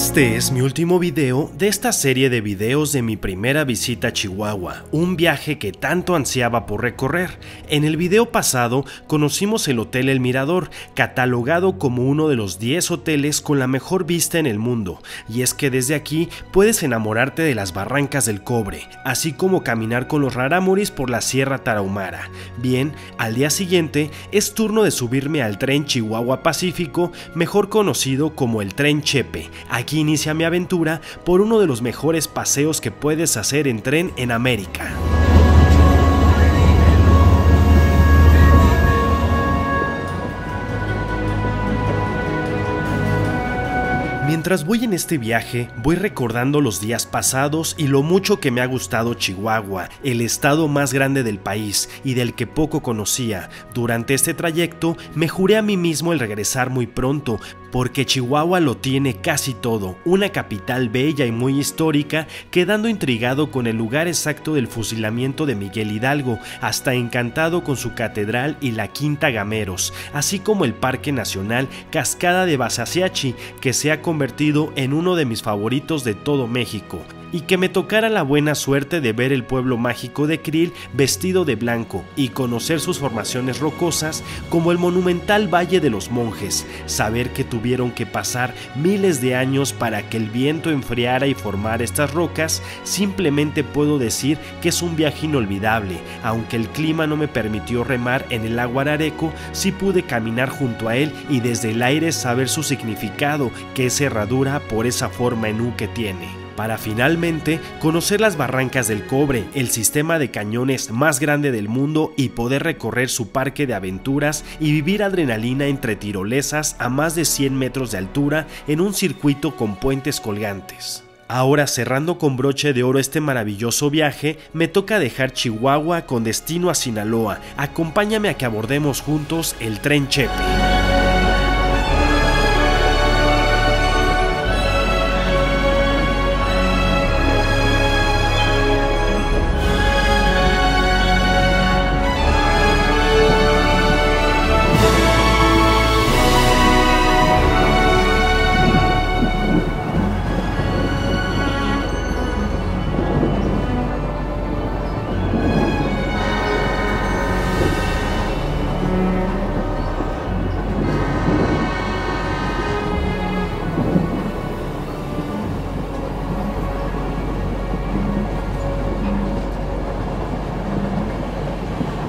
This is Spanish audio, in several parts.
Este es mi último video de esta serie de videos de mi primera visita a Chihuahua, un viaje que tanto ansiaba por recorrer. En el video pasado conocimos el Hotel El Mirador, catalogado como uno de los 10 hoteles con la mejor vista en el mundo, y es que desde aquí puedes enamorarte de las Barrancas del Cobre, así como caminar con los rarámuris por la Sierra Tarahumara. Bien, al día siguiente es turno de subirme al tren Chihuahua Pacífico, mejor conocido como el Tren Chepe. Aquí inicia mi aventura por uno de los mejores paseos que puedes hacer en tren en América. Mientras voy en este viaje, voy recordando los días pasados y lo mucho que me ha gustado Chihuahua, el estado más grande del país y del que poco conocía. Durante este trayecto, me juré a mí mismo el regresar muy pronto, porque Chihuahua lo tiene casi todo, una capital bella y muy histórica, quedando intrigado con el lugar exacto del fusilamiento de Miguel Hidalgo, hasta encantado con su catedral y la Quinta Gameros, así como el Parque Nacional Cascada de Basaseachi, que se ha convertido en uno de mis favoritos de todo México, y que me tocara la buena suerte de ver el pueblo mágico de Creel vestido de blanco y conocer sus formaciones rocosas como el monumental Valle de los Monjes, saber que tuvieron que pasar miles de años para que el viento enfriara y formara estas rocas. Simplemente puedo decir que es un viaje inolvidable. Aunque el clima no me permitió remar en el lago Arareco, sí pude caminar junto a él y desde el aire saber su significado, que es herradura por esa forma en U que tiene, para finalmente conocer las Barrancas del Cobre, el sistema de cañones más grande del mundo, y poder recorrer su parque de aventuras y vivir adrenalina entre tirolesas a más de 100 metros de altura en un circuito con puentes colgantes. Ahora, cerrando con broche de oro este maravilloso viaje, me toca dejar Chihuahua con destino a Sinaloa. Acompáñame a que abordemos juntos el Tren Chepe.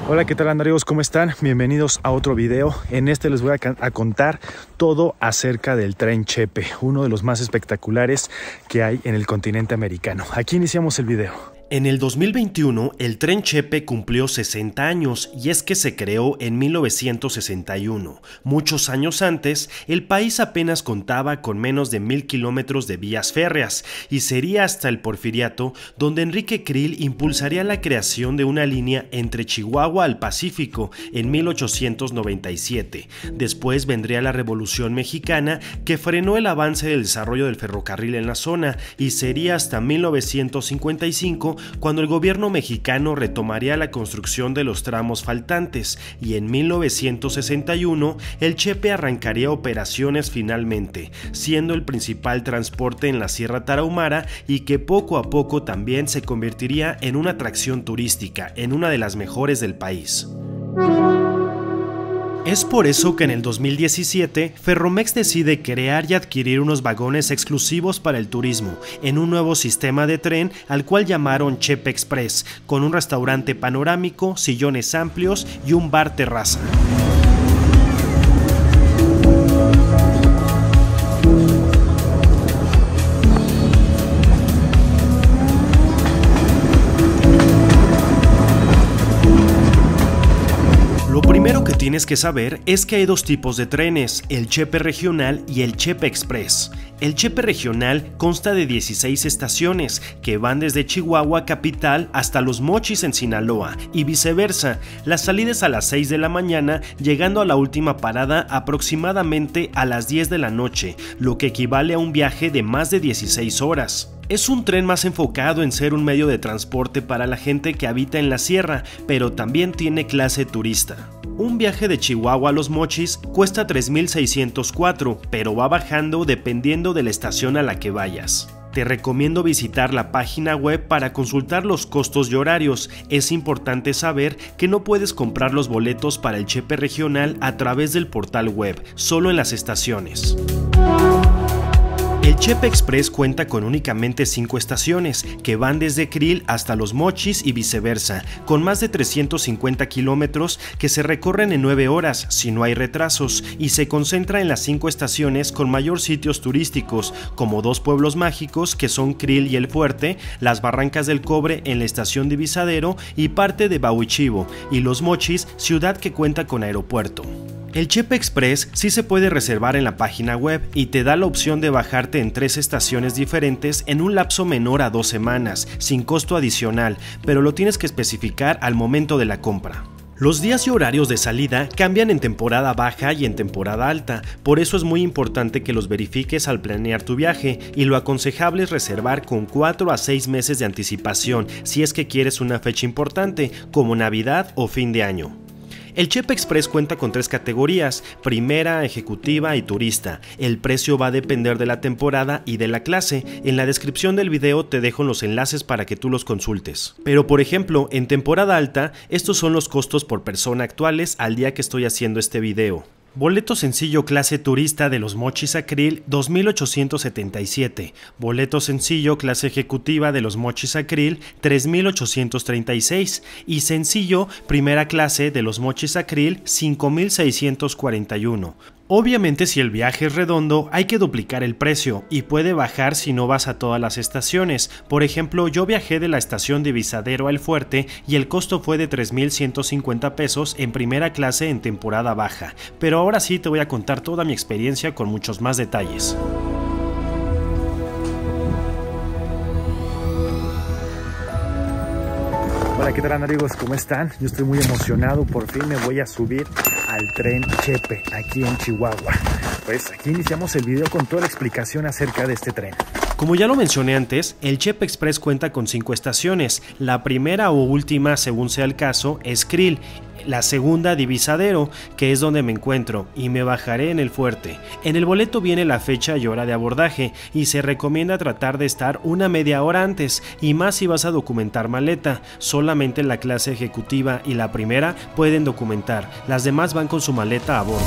Hola, ¿qué tal andariegos? ¿Cómo están? Bienvenidos a otro video. En este les voy a contar todo acerca del Tren Chepe, uno de los más espectaculares que hay en el continente americano. Aquí iniciamos el video. En el 2021, el Tren Chepe cumplió 60 años, y es que se creó en 1961. Muchos años antes, el país apenas contaba con menos de 1000 kilómetros de vías férreas, y sería hasta el Porfiriato donde Enrique Krill impulsaría la creación de una línea entre Chihuahua al Pacífico en 1897. Después vendría la Revolución Mexicana, que frenó el avance del desarrollo del ferrocarril en la zona, y sería hasta 1955 cuando el gobierno mexicano retomaría la construcción de los tramos faltantes, y en 1961 el Chepe arrancaría operaciones finalmente, siendo el principal transporte en la Sierra Tarahumara, y que poco a poco también se convertiría en una atracción turística, en una de las mejores del país. Es por eso que en el 2017, Ferromex decide crear y adquirir unos vagones exclusivos para el turismo, en un nuevo sistema de tren al cual llamaron Chepe Express, con un restaurante panorámico, sillones amplios y un bar terraza. Tienes que saber es que hay dos tipos de trenes, el Chepe Regional y el Chepe Express. El Chepe Regional consta de 16 estaciones que van desde Chihuahua capital hasta Los Mochis en Sinaloa, y viceversa. La salida es a las 6 de la mañana, llegando a la última parada aproximadamente a las 10 de la noche, lo que equivale a un viaje de más de 16 horas. Es un tren más enfocado en ser un medio de transporte para la gente que habita en la sierra, pero también tiene clase turista. Un viaje de Chihuahua a Los Mochis cuesta 3,604, pero va bajando dependiendo de la estación a la que vayas. Te recomiendo visitar la página web para consultar los costos y horarios. Es importante saber que no puedes comprar los boletos para el Chepe regional a través del portal web, solo en las estaciones. El Chepe Express cuenta con únicamente 5 estaciones, que van desde Creel hasta Los Mochis y viceversa, con más de 350 kilómetros que se recorren en 9 horas, si no hay retrasos, y se concentra en las 5 estaciones con mayor sitios turísticos, como 2 pueblos mágicos que son Creel y El Fuerte, las Barrancas del Cobre en la estación Divisadero y parte de Bauichivo, y Los Mochis, ciudad que cuenta con aeropuerto. El Chepe Express sí se puede reservar en la página web y te da la opción de bajarte en 3 estaciones diferentes en un lapso menor a 2 semanas, sin costo adicional, pero lo tienes que especificar al momento de la compra. Los días y horarios de salida cambian en temporada baja y en temporada alta, por eso es muy importante que los verifiques al planear tu viaje, y lo aconsejable es reservar con 4 a 6 meses de anticipación si es que quieres una fecha importante, como Navidad o fin de año. El Chepe Express cuenta con 3 categorías, primera, ejecutiva y turista. El precio va a depender de la temporada y de la clase. En la descripción del video te dejo los enlaces para que tú los consultes. Pero por ejemplo, en temporada alta, estos son los costos por persona actuales al día que estoy haciendo este video. Boleto sencillo clase turista de Los Mochis a Creel, 2,877. Boleto sencillo clase ejecutiva de Los Mochis a Creel, 3,836. Y sencillo primera clase de Los Mochis a Creel, 5,641. Obviamente, si el viaje es redondo, hay que duplicar el precio y puede bajar si no vas a todas las estaciones. Por ejemplo, yo viajé de la estación Divisadero a El Fuerte y el costo fue de 3,150 pesos en primera clase en temporada baja. Pero ahora sí te voy a contar toda mi experiencia con muchos más detalles. Hola, ¿qué tal amigos? ¿Cómo están? Yo estoy muy emocionado, por fin me voy a subir al Tren Chepe aquí en Chihuahua. Pues aquí iniciamos el video con toda la explicación acerca de este tren. Como ya lo mencioné antes, el Chepe Express cuenta con 5 estaciones. La primera o última, según sea el caso, es Creel. La segunda, Divisadero, que es donde me encuentro, y me bajaré en El Fuerte. En el boleto viene la fecha y hora de abordaje, y se recomienda tratar de estar una media hora antes, y más si vas a documentar maleta. Solamente la clase ejecutiva y la primera pueden documentar, las demás van con su maleta a bordo.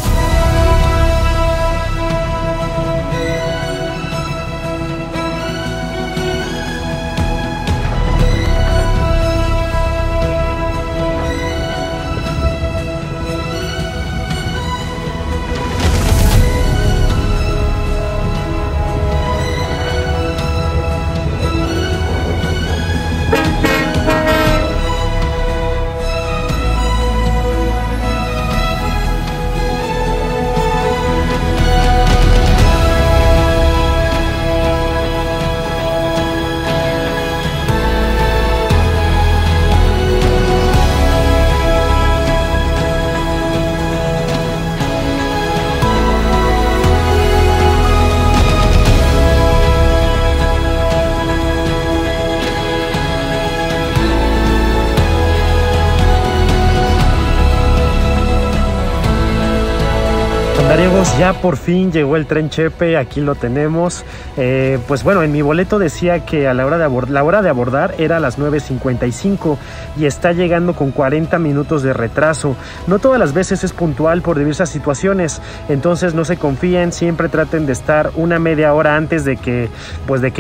Ya por fin llegó el Tren Chepe, aquí lo tenemos. Pues bueno, en mi boleto decía que a la hora de abordar era a las 9:55 y está llegando con 40 minutos de retraso. No todas las veces es puntual por diversas situaciones, entonces no se confíen, siempre traten de estar una media hora antes de que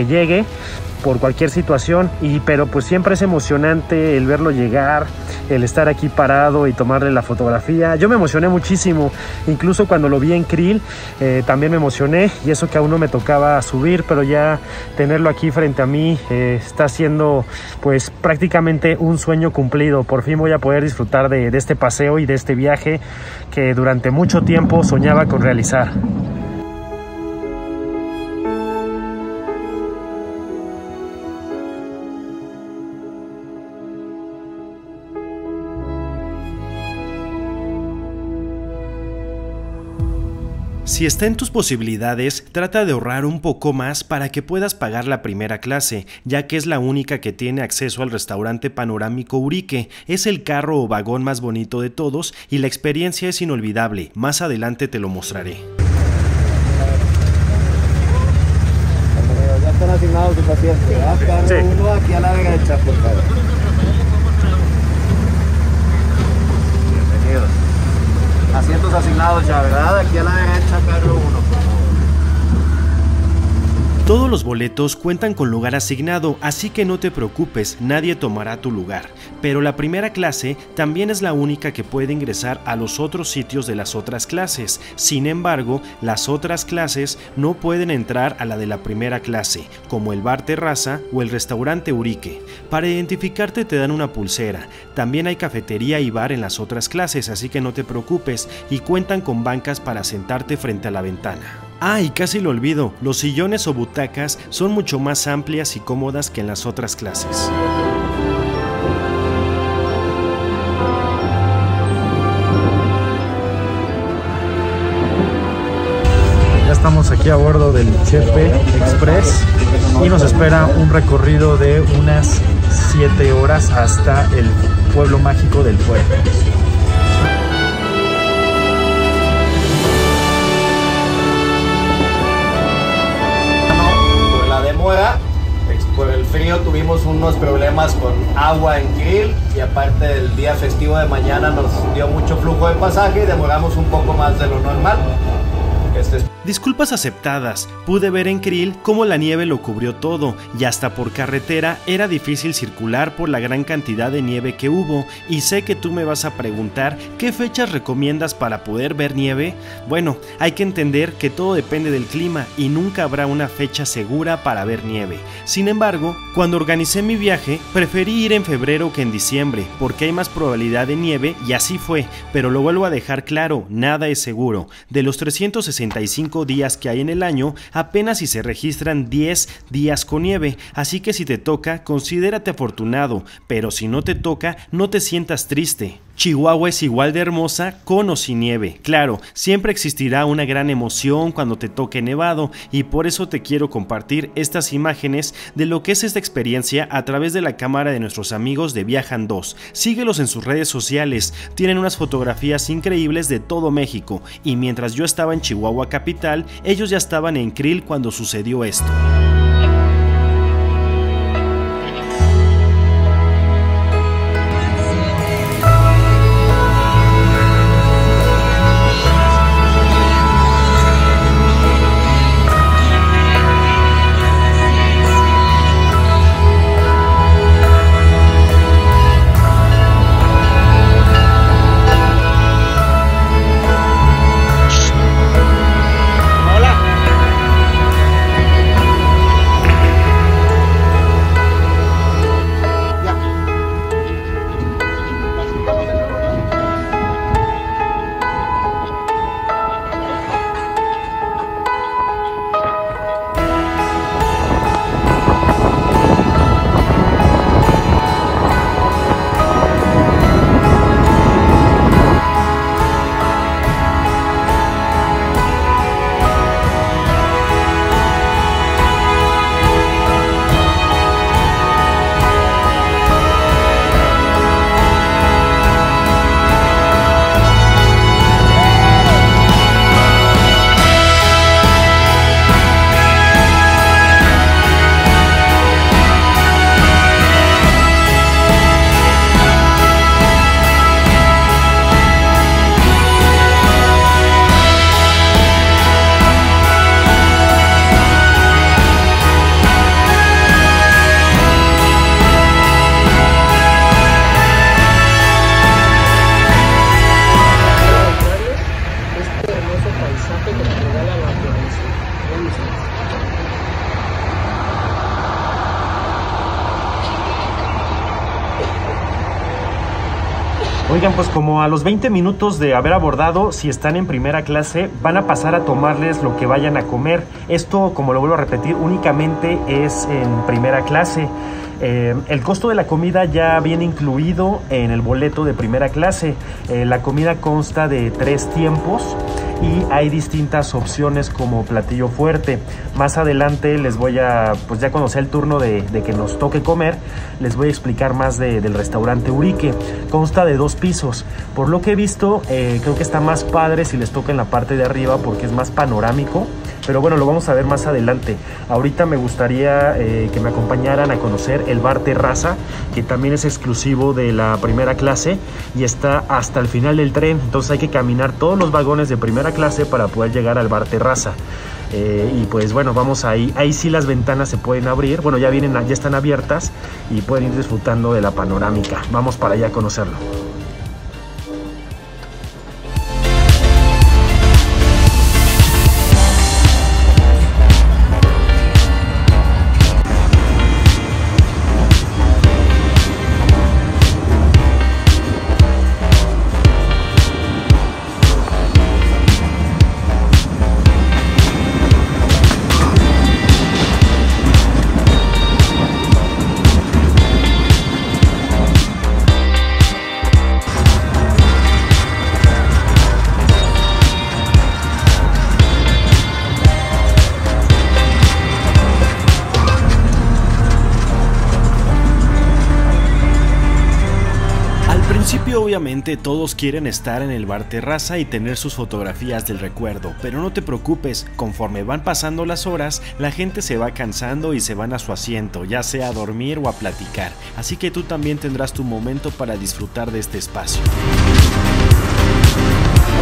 llegue, por cualquier situación. Pero pues siempre es emocionante el verlo llegar, el estar aquí parado y tomarle la fotografía. Yo me emocioné muchísimo, incluso cuando lo vi en Creel también me emocioné, y eso que aún no me tocaba subir, pero ya tenerlo aquí frente a mí está siendo pues prácticamente un sueño cumplido. Por fin voy a poder disfrutar de este paseo y de este viaje que durante mucho tiempo soñaba con realizar. Si está en tus posibilidades, trata de ahorrar un poco más para que puedas pagar la primera clase, ya que es la única que tiene acceso al restaurante panorámico Urique. Es el carro o vagón más bonito de todos y la experiencia es inolvidable. Más adelante te lo mostraré. Ya están asignados sus pacientes, ¿verdad? Cada uno aquí a la Vega de Chapo. Bienvenidos. Asientos asignados ya, ¿verdad? Aquí a la derecha, carro 1, por favor. Todos los boletos cuentan con lugar asignado, así que no te preocupes, nadie tomará tu lugar. Pero la primera clase también es la única que puede ingresar a los otros sitios de las otras clases. Sin embargo, las otras clases no pueden entrar a la de la primera clase, como el bar terraza o el restaurante Urique. Para identificarte te dan una pulsera. También hay cafetería y bar en las otras clases, así que no te preocupes, y cuentan con bancas para sentarte frente a la ventana. Ah, y casi lo olvido, los sillones o butacas son mucho más amplias y cómodas que en las otras clases. Ya estamos aquí a bordo del Chepe Express y nos espera un recorrido de unas 7 horas hasta el pueblo mágico del Fuerte. Por el frío tuvimos unos problemas con agua en Creel y aparte del día festivo de mañana nos dio mucho flujo de pasaje y demoramos un poco más de lo normal. Disculpas aceptadas, pude ver en Krill cómo la nieve lo cubrió todo y hasta por carretera era difícil circular por la gran cantidad de nieve que hubo, y sé que tú me vas a preguntar ¿qué fechas recomiendas para poder ver nieve? Bueno, hay que entender que todo depende del clima y nunca habrá una fecha segura para ver nieve. Sin embargo, cuando organicé mi viaje preferí ir en febrero que en diciembre porque hay más probabilidad de nieve y así fue, pero lo vuelvo a dejar claro, nada es seguro. De los 365 días que hay en el año, apenas si se registran 10 días con nieve, así que si te toca, considérate afortunado, pero si no te toca, no te sientas triste. Chihuahua es igual de hermosa con o sin nieve. Claro, siempre existirá una gran emoción cuando te toque nevado y por eso te quiero compartir estas imágenes de lo que es esta experiencia a través de la cámara de nuestros amigos de Viajan 2. Síguelos en sus redes sociales, tienen unas fotografías increíbles de todo México y mientras yo estaba en Chihuahua capital, ellos ya estaban en Krill cuando sucedió esto. Oigan, pues como a los 20 minutos de haber abordado, si están en primera clase, van a pasar a tomarles lo que vayan a comer. Esto, como lo vuelvo a repetir, únicamente es en primera clase. El costo de la comida ya viene incluido en el boleto de primera clase. La comida consta de 3 tiempos y hay distintas opciones como platillo fuerte. Más adelante les voy a, pues ya conocer el turno de que nos toque comer, les voy a explicar más del restaurante Urique. Consta de 2 pisos. Por lo que he visto, creo que está más padre si les toca en la parte de arriba porque es más panorámico. Pero bueno, lo vamos a ver más adelante. Ahorita me gustaría que me acompañaran a conocer el bar terraza, que también es exclusivo de la primera clase y está hasta el final del tren. Entonces hay que caminar todos los vagones de primera clase para poder llegar al bar terraza. Y pues bueno, vamos ahí. Ahí sí las ventanas se pueden abrir. Bueno, ya están abiertas y pueden ir disfrutando de la panorámica. Vamos para allá a conocerlo. Obviamente todos quieren estar en el bar terraza y tener sus fotografías del recuerdo, pero no te preocupes, conforme van pasando las horas, la gente se va cansando y se van a su asiento, ya sea a dormir o a platicar, así que tú también tendrás tu momento para disfrutar de este espacio.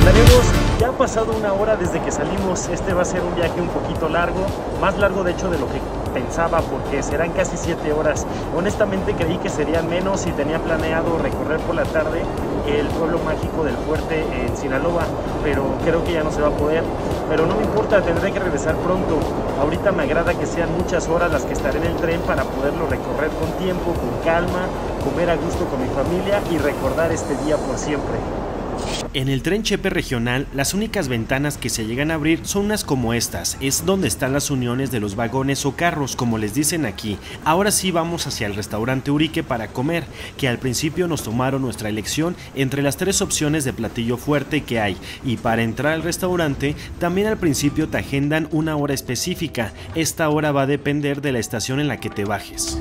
Amigos, ya ha pasado 1 hora desde que salimos. Este va a ser un viaje un poquito largo, más largo de hecho de lo que pensaba, porque serán casi 7 horas. Honestamente creí que serían menos y tenía planeado recorrer por la tarde el pueblo mágico del Fuerte en Sinaloa, pero creo que ya no se va a poder. Pero no me importa, tendré que regresar pronto. Ahorita me agrada que sean muchas horas las que estaré en el tren para poderlo recorrer con tiempo, con calma, comer a gusto con mi familia y recordar este día por siempre. En el Tren Chepe regional, las únicas ventanas que se llegan a abrir son unas como estas, es donde están las uniones de los vagones o carros, como les dicen aquí. Ahora sí vamos hacia el restaurante Urique para comer, que al principio nos tomaron nuestra elección entre las 3 opciones de platillo fuerte que hay, y para entrar al restaurante, también al principio te agendan 1 hora específica. Esta hora va a depender de la estación en la que te bajes.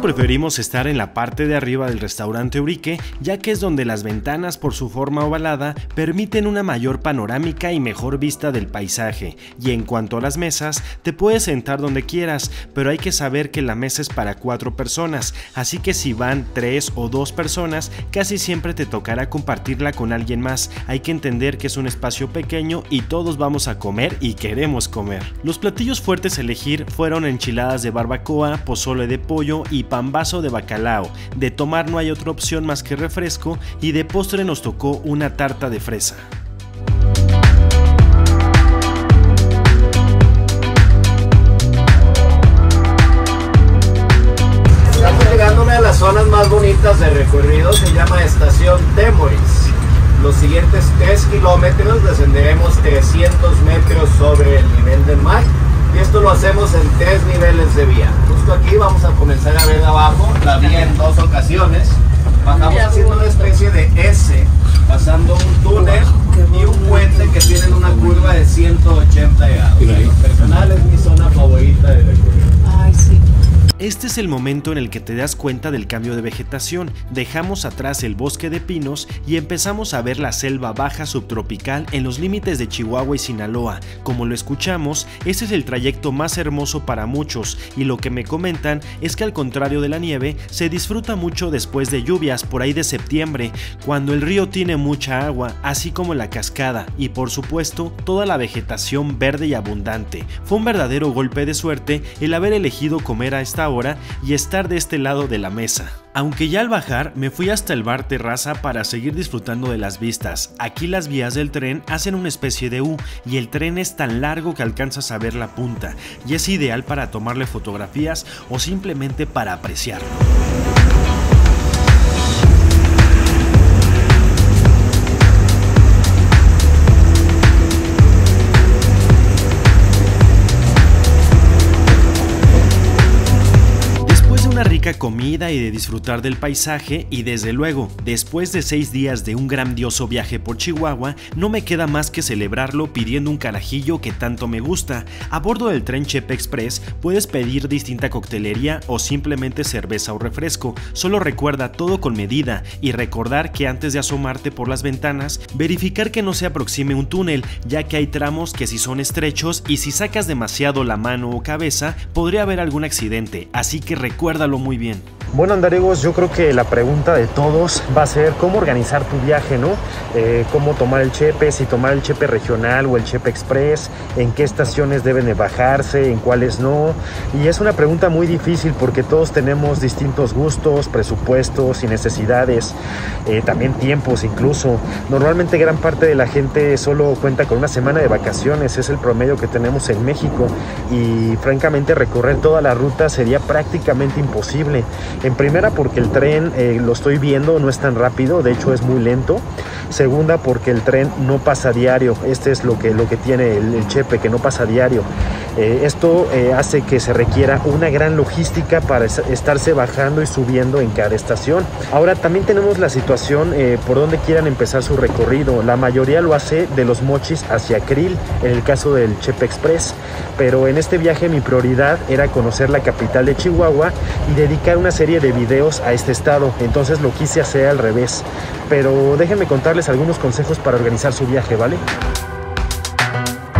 Preferimos estar en la parte de arriba del restaurante Urique, ya que es donde las ventanas por su forma ovalada permiten una mayor panorámica y mejor vista del paisaje. Y en cuanto a las mesas, te puedes sentar donde quieras, pero hay que saber que la mesa es para 4 personas, así que si van 3 o 2 personas, casi siempre te tocará compartirla con alguien más. Hay que entender que es un espacio pequeño y todos vamos a comer y queremos comer. Los platillos fuertes a elegir fueron enchiladas de barbacoa, pozole de pollo y pambazo de bacalao. De tomar no hay otra opción más que refresco y de postre nos tocó una tarta de fresa. Estamos llegando a una de las zonas más bonitas de recorrido, se llama Estación Temoris. Los siguientes 3 kilómetros descenderemos 300 metros sobre el nivel del mar. Y esto lo hacemos en 3 niveles de vía. Justo aquí vamos a comenzar a ver abajo la vía en 2 ocasiones. Bajamos haciendo una especie de S, pasando un túnel y un puente que tienen una curva de 180 grados. En personal es mi zona favorita de recorrido. Ay, sí. Este es el momento en el que te das cuenta del cambio de vegetación. Dejamos atrás el bosque de pinos y empezamos a ver la selva baja subtropical en los límites de Chihuahua y Sinaloa. Como lo escuchamos, este es el trayecto más hermoso para muchos y lo que me comentan es que al contrario de la nieve, se disfruta mucho después de lluvias por ahí de septiembre, cuando el río tiene mucha agua, así como la cascada y por supuesto toda la vegetación verde y abundante. Fue un verdadero golpe de suerte el haber elegido comer a esta hora y estar de este lado de la mesa. Aunque ya al bajar me fui hasta el bar terraza para seguir disfrutando de las vistas. Aquí las vías del tren hacen una especie de U y el tren es tan largo que alcanzas a ver la punta y es ideal para tomarle fotografías o simplemente para apreciarlo. rica comida y de disfrutar del paisaje, y desde luego, después de 6 días de un grandioso viaje por Chihuahua, no me queda más que celebrarlo pidiendo un carajillo que tanto me gusta. A bordo del Tren Chepe Express puedes pedir distinta coctelería o simplemente cerveza o refresco, solo recuerda todo con medida y recordar que antes de asomarte por las ventanas, verificar que no se aproxime un túnel, ya que hay tramos que sí son estrechos y si sacas demasiado la mano o cabeza podría haber algún accidente, así que recuérdalo muy bien. Bueno, andaregos, yo creo que la pregunta de todos va a ser cómo organizar tu viaje, ¿no? Cómo tomar el Chepe, si tomar el Chepe regional o el Chepe Express, en qué estaciones deben de bajarse, en cuáles no. Y es una pregunta muy difícil porque todos tenemos distintos gustos, presupuestos y necesidades, también tiempos incluso. Normalmente gran parte de la gente solo cuenta con una semana de vacaciones, es el promedio que tenemos en México y francamente recorrer toda la ruta sería prácticamente imposible. En primera porque el tren, lo estoy viendo, no es tan rápido, de hecho es muy lento. Segunda porque el tren no pasa diario, este es lo que tiene el Chepe, que no pasa diario. Esto hace que se requiera una gran logística para estarse bajando y subiendo en cada estación. Ahora también tenemos la situación por donde quieran empezar su recorrido. La mayoría lo hace de Los Mochis hacia Creel, en el caso del Chepe Express. Pero en este viaje mi prioridad era conocer la capital de Chihuahua y dedicar una serie de videos a este estado. Entonces lo quise hacer al revés. Pero déjenme contarles algunos consejos para organizar su viaje, ¿vale?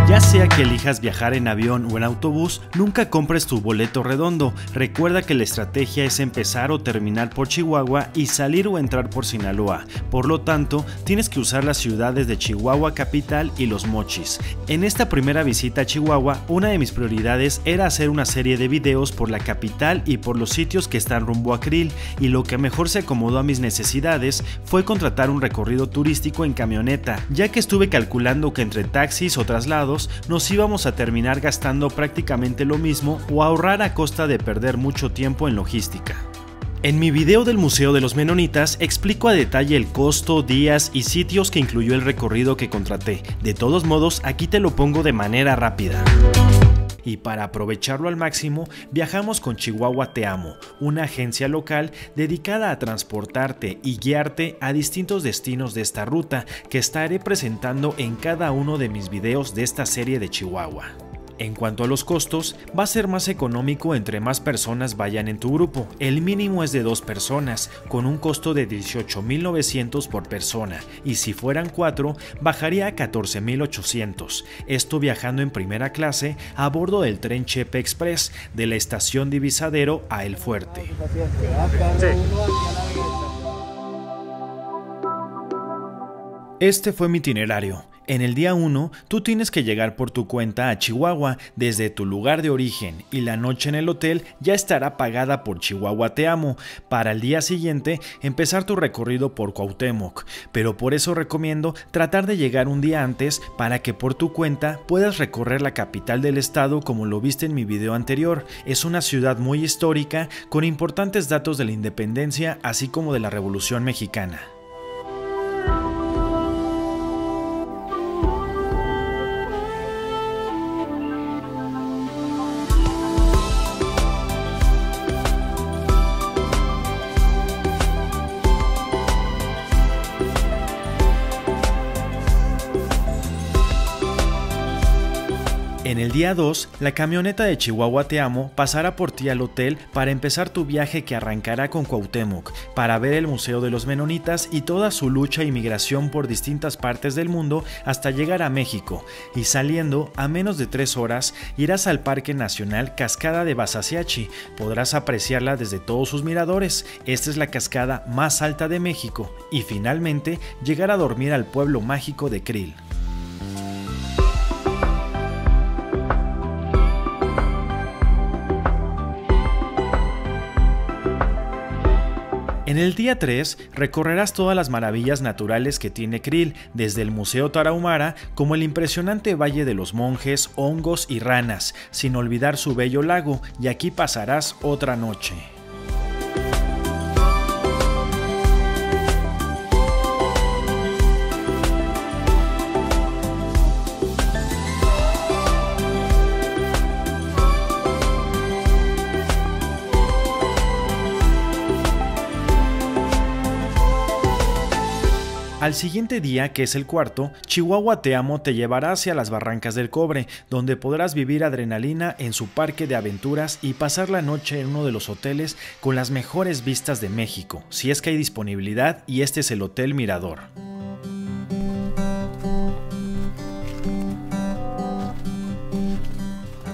Ya sea que elijas viajar en avión o en autobús, nunca compres tu boleto redondo. Recuerda que la estrategia es empezar o terminar por Chihuahua y salir o entrar por Sinaloa. Por lo tanto, tienes que usar las ciudades de Chihuahua capital y Los Mochis. En esta primera visita a Chihuahua, una de mis prioridades era hacer una serie de videos por la capital y por los sitios que están rumbo a Krill, y lo que mejor se acomodó a mis necesidades fue contratar un recorrido turístico en camioneta, ya que estuve calculando que entre taxis o traslados nos íbamos a terminar gastando prácticamente lo mismo o ahorrar a costa de perder mucho tiempo en logística. En mi video del Museo de los Menonitas explico a detalle el costo, días y sitios que incluyó el recorrido que contraté. De todos modos, aquí te lo pongo de manera rápida. Y para aprovecharlo al máximo, viajamos con Chihuahua Te Amo, una agencia local dedicada a transportarte y guiarte a distintos destinos de esta ruta que estaré presentando en cada uno de mis videos de esta serie de Chihuahua. En cuanto a los costos, va a ser más económico entre más personas vayan en tu grupo. El mínimo es de 2 personas, con un costo de 18,900 por persona, y si fueran 4, bajaría a 14,800. Esto viajando en primera clase a bordo del Tren Chepe Express, de la estación Divisadero a El Fuerte. Este fue mi itinerario. En el día 1, tú tienes que llegar por tu cuenta a Chihuahua desde tu lugar de origen y la noche en el hotel ya estará pagada por Chihuahua Te Amo. Para el día siguiente, empezar tu recorrido por Cuauhtémoc, pero por eso recomiendo tratar de llegar un día antes para que por tu cuenta puedas recorrer la capital del estado como lo viste en mi video anterior. Es una ciudad muy histórica con importantes datos de la independencia así como de la Revolución Mexicana. En el día 2, la camioneta de Chihuahua Te Amo pasará por ti al hotel para empezar tu viaje que arrancará con Cuauhtémoc, para ver el Museo de los Menonitas y toda su lucha y migración por distintas partes del mundo hasta llegar a México, y saliendo a menos de 3 horas irás al Parque Nacional Cascada de Basaseachi, podrás apreciarla desde todos sus miradores, esta es la cascada más alta de México, y finalmente llegar a dormir al pueblo mágico de Krill. En el día 3 recorrerás todas las maravillas naturales que tiene Krill, desde el Museo Tarahumara como el impresionante Valle de los Monjes, hongos y ranas, sin olvidar su bello lago, y aquí pasarás otra noche. Al siguiente día, que es el cuarto, Chihuahua Te Amo te llevará hacia las Barrancas del Cobre, donde podrás vivir adrenalina en su parque de aventuras y pasar la noche en uno de los hoteles con las mejores vistas de México, si es que hay disponibilidad, y este es el Hotel Mirador.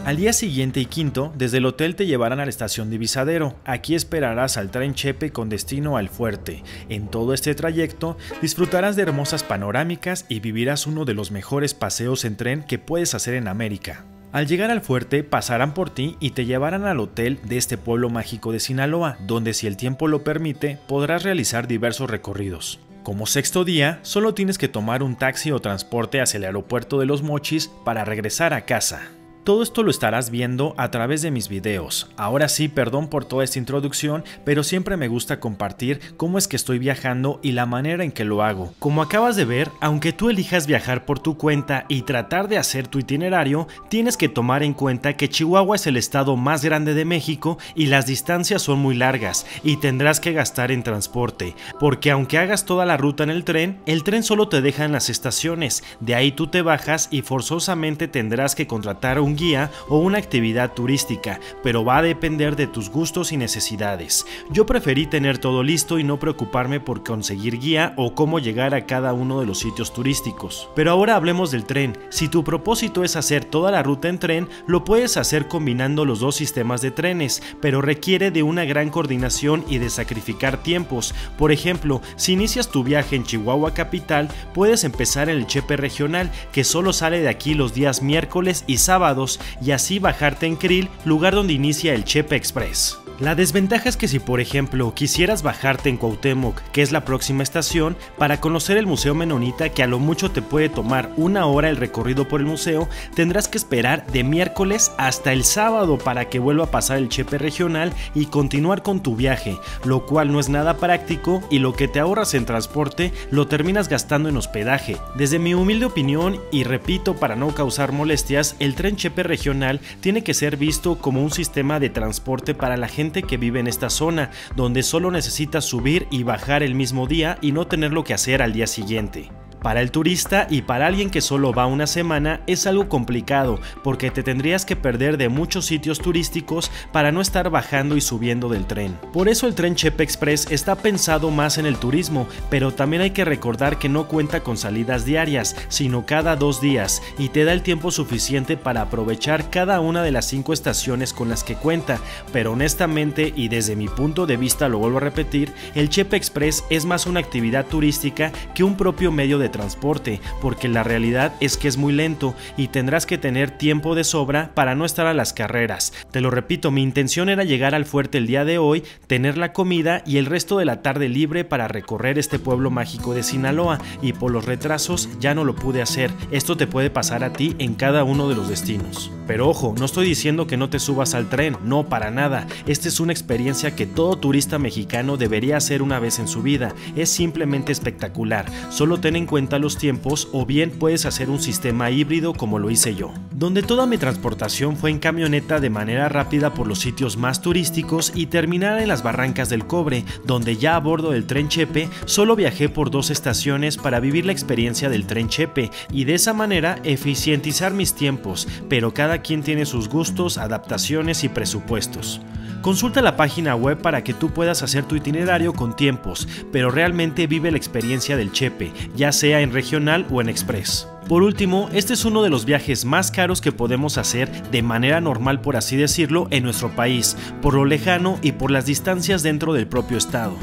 Al día siguiente y quinto, desde el hotel te llevarán a la estación Divisadero. Aquí esperarás al tren Chepe con destino a El Fuerte. En todo este trayecto disfrutarás de hermosas panorámicas y vivirás uno de los mejores paseos en tren que puedes hacer en América. Al llegar al fuerte, pasarán por ti y te llevarán al hotel de este pueblo mágico de Sinaloa, donde, si el tiempo lo permite, podrás realizar diversos recorridos. Como sexto día, solo tienes que tomar un taxi o transporte hacia el aeropuerto de Los Mochis para regresar a casa. Todo esto lo estarás viendo a través de mis videos. Ahora sí, perdón por toda esta introducción, pero siempre me gusta compartir cómo es que estoy viajando y la manera en que lo hago. Como acabas de ver, aunque tú elijas viajar por tu cuenta y tratar de hacer tu itinerario, tienes que tomar en cuenta que Chihuahua es el estado más grande de México y las distancias son muy largas y tendrás que gastar en transporte, porque aunque hagas toda la ruta en el tren solo te deja en las estaciones, de ahí tú te bajas y forzosamente tendrás que contratar un guía o una actividad turística, pero va a depender de tus gustos y necesidades. Yo preferí tener todo listo y no preocuparme por conseguir guía o cómo llegar a cada uno de los sitios turísticos. Pero ahora hablemos del tren. Si tu propósito es hacer toda la ruta en tren, lo puedes hacer combinando los dos sistemas de trenes, pero requiere de una gran coordinación y de sacrificar tiempos. Por ejemplo, si inicias tu viaje en Chihuahua capital, puedes empezar en el Chepe regional, que solo sale de aquí los días miércoles y sábados, y así bajarte en Creel, lugar donde inicia el Chepe Express. La desventaja es que si, por ejemplo, quisieras bajarte en Cuauhtémoc, que es la próxima estación, para conocer el Museo Menonita, que a lo mucho te puede tomar una hora el recorrido por el museo, tendrás que esperar de miércoles hasta el sábado para que vuelva a pasar el Chepe regional y continuar con tu viaje, lo cual no es nada práctico, y lo que te ahorras en transporte lo terminas gastando en hospedaje. Desde mi humilde opinión, y repito para no causar molestias, el tren Chepe regional tiene que ser visto como un sistema de transporte para la gente que vive en esta zona, donde solo necesitas subir y bajar el mismo día y no tener lo que hacer al día siguiente. Para el turista y para alguien que solo va una semana es algo complicado, porque te tendrías que perder de muchos sitios turísticos para no estar bajando y subiendo del tren. Por eso el tren Chepe Express está pensado más en el turismo, pero también hay que recordar que no cuenta con salidas diarias, sino cada 2 días, y te da el tiempo suficiente para aprovechar cada una de las 5 estaciones con las que cuenta, pero honestamente, y desde mi punto de vista lo vuelvo a repetir, el Chepe Express es más una actividad turística que un propio medio de transporte, porque la realidad es que es muy lento y tendrás que tener tiempo de sobra para no estar a las carreras. Te lo repito, mi intención era llegar al fuerte el día de hoy, tener la comida y el resto de la tarde libre para recorrer este pueblo mágico de Sinaloa, y por los retrasos ya no lo pude hacer. Esto te puede pasar a ti en cada uno de los destinos. Pero ojo, no estoy diciendo que no te subas al tren, no, para nada. Esta es una experiencia que todo turista mexicano debería hacer una vez en su vida. Es simplemente espectacular. Solo ten en cuenta los tiempos, o bien puedes hacer un sistema híbrido como lo hice yo, donde toda mi transportación fue en camioneta de manera rápida por los sitios más turísticos y terminar en las Barrancas del Cobre, donde ya a bordo del tren Chepe solo viajé por 2 estaciones para vivir la experiencia del tren Chepe y de esa manera eficientizar mis tiempos, pero cada quien tiene sus gustos, adaptaciones y presupuestos. Consulta la página web para que tú puedas hacer tu itinerario con tiempos, pero realmente vive la experiencia del Chepe, ya sea en regional o en express. Por último, este es uno de los viajes más caros que podemos hacer de manera normal, por así decirlo, en nuestro país, por lo lejano y por las distancias dentro del propio estado.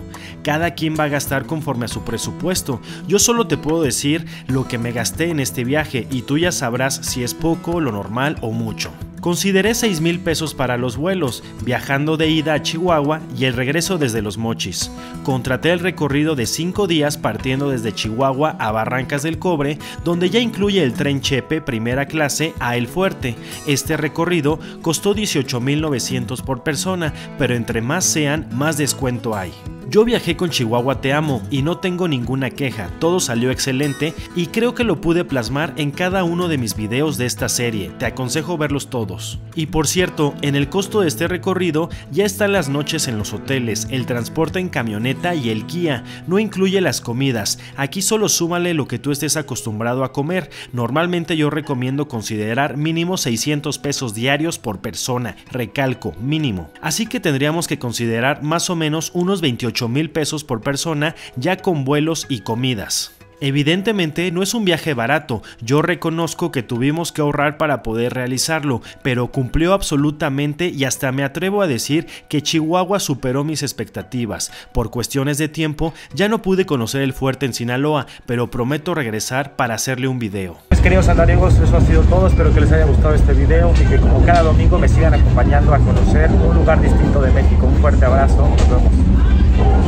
Cada quien va a gastar conforme a su presupuesto. Yo solo te puedo decir lo que me gasté en este viaje y tú ya sabrás si es poco, lo normal o mucho. Consideré 6,000 pesos para los vuelos, viajando de ida a Chihuahua y el regreso desde Los Mochis. Contraté el recorrido de 5 días partiendo desde Chihuahua a Barrancas del Cobre, donde ya incluye el tren Chepe primera clase a El Fuerte. Este recorrido costó 18,900 por persona, pero entre más sean, más descuento hay. Yo viajé con Chihuahua Te Amo y no tengo ninguna queja, todo salió excelente y creo que lo pude plasmar en cada uno de mis videos de esta serie, te aconsejo verlos todos. Y por cierto, en el costo de este recorrido ya están las noches en los hoteles, el transporte en camioneta y el guía, no incluye las comidas, aquí solo súmale lo que tú estés acostumbrado a comer, normalmente yo recomiendo considerar mínimo 600 pesos diarios por persona, recalco, mínimo. Así que tendríamos que considerar más o menos unos 28,000 pesos por persona ya con vuelos y comidas. Evidentemente no es un viaje barato, yo reconozco que tuvimos que ahorrar para poder realizarlo, pero cumplió absolutamente y hasta me atrevo a decir que Chihuahua superó mis expectativas. Por cuestiones de tiempo ya no pude conocer el fuerte en Sinaloa, pero prometo regresar para hacerle un video. Pues queridos andariegos, eso ha sido todo, espero que les haya gustado este video y que como cada domingo me sigan acompañando a conocer un lugar distinto de México. Un fuerte abrazo, nos vemos.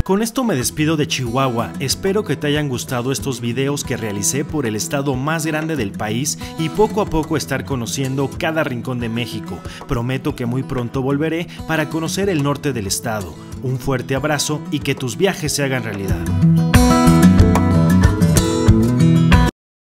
Con esto me despido de Chihuahua, espero que te hayan gustado estos videos que realicé por el estado más grande del país y poco a poco estar conociendo cada rincón de México. Prometo que muy pronto volveré para conocer el norte del estado. Un fuerte abrazo y que tus viajes se hagan realidad.